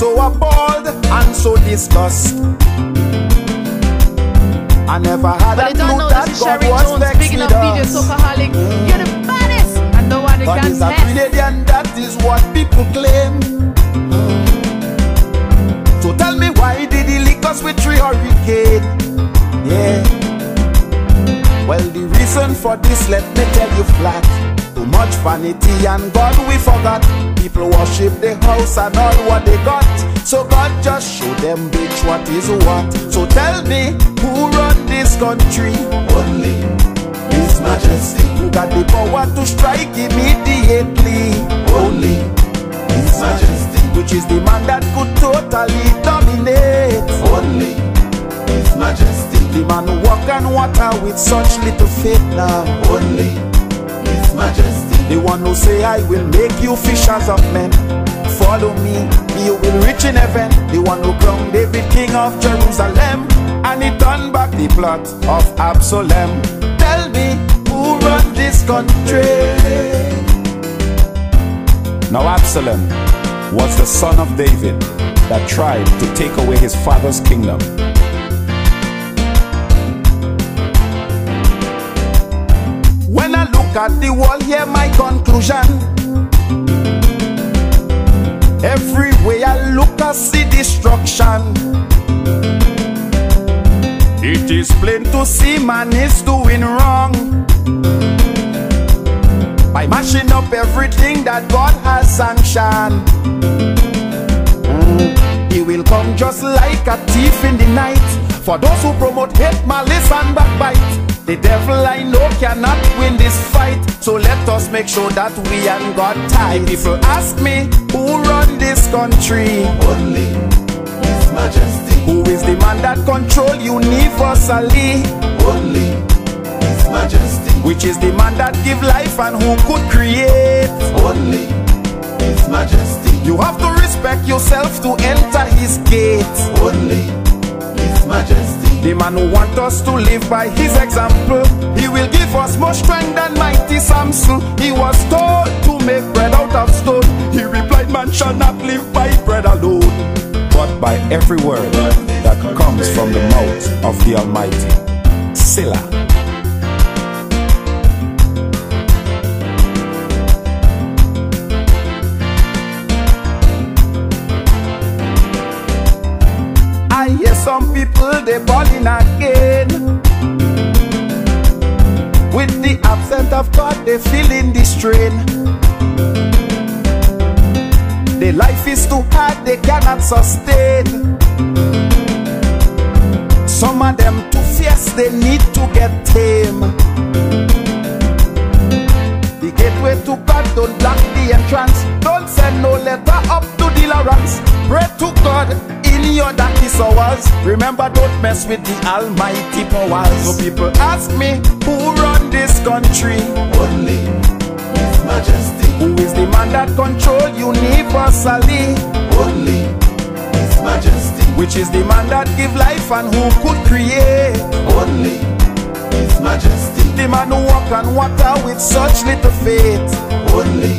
so appalled and so disgusted. I never had but a clue that God was vexed with us. You're the baddest and the one God is a brilliant, that is what people claim. So tell me, why did he lick us with 3 hurricanes? Yeah. Well, the reason for this, let me tell you flat. Too much vanity and God we forgot. People worship the house and all what they got. So God just show them bitch what is what. So tell me, who run this country? Only His Majesty. Who got the power to strike immediately? Only His Majesty. Which is the man that could totally dominate? Only His Majesty. The man who walk on water with such little faith now. Only His Majesty. The one who say, I will make you fishers of men. Follow me, you will reach in heaven. The one who crowned David king of Jerusalem, and he turned back the plot of Absalom. Tell me, who run this country? Now Absalom was the son of David that tried to take away his father's kingdom. When I look at the wall, hear my conclusion. Everywhere I look, I see destruction. It is plain to see man is doing wrong by mashing up everything that God has sanctioned. He will come just like a thief in the night. For those who promote hate, malice and backbite, the devil I know cannot win this fight. So let us make sure that we ain't got tight. People ask me, who run this country? Only His Majesty. Who is the man that control universally? Only His Majesty. Which is the man that give life and who could create? Only His Majesty. You have to respect yourself to enter His gates. Only His Majesty. The man who wants us to live by his example. He will give us more strength than mighty Samson. He was told to make bread out of stone. He replied, man shall not live by bread alone, but by every word that comes from the mouth of the Almighty. Selah. I hear some people, they balling again. With the absence of God, they feeling the strain. Their life is too hard, they cannot sustain. Some of them too fierce, they need to get tame. The gateway to God, don't block the entrance. Don't send no letter up to the Lawrence. Pray to God in your darkest hours. Remember, don't mess with the Almighty powers. So people ask me, who run this country? Only His Majesty. Who is the man that controls universally? Only His Majesty. Which is the man that gives life and who could create? Only His Majesty. The man who walk on water with such little faith. Only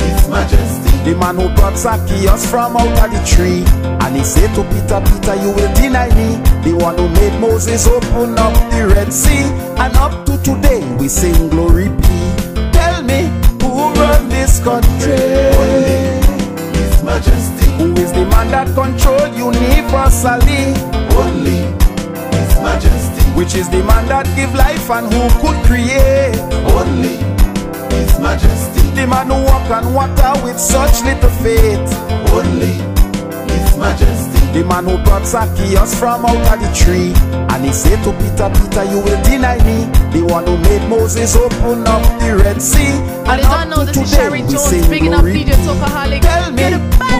His Majesty. The man who brought Zacchaeus from out of the tree, and he said to Peter, Peter, you will deny me. The one who made Moses open up the Red Sea, and up to today we sing glory be. Tell me, who run this country? Only His Majesty. Who is the man that controls universally? Only His Majesty. Which is the man that gives life and who could create? Only His Majesty. The man who walk on water with such little faith. Only His Majesty. The man who brought Zacchaeus from out of the tree, and he said to Peter, Peter, you will deny me. The one who made Moses open up the Red Sea, and up to today we sing glory. Tell me,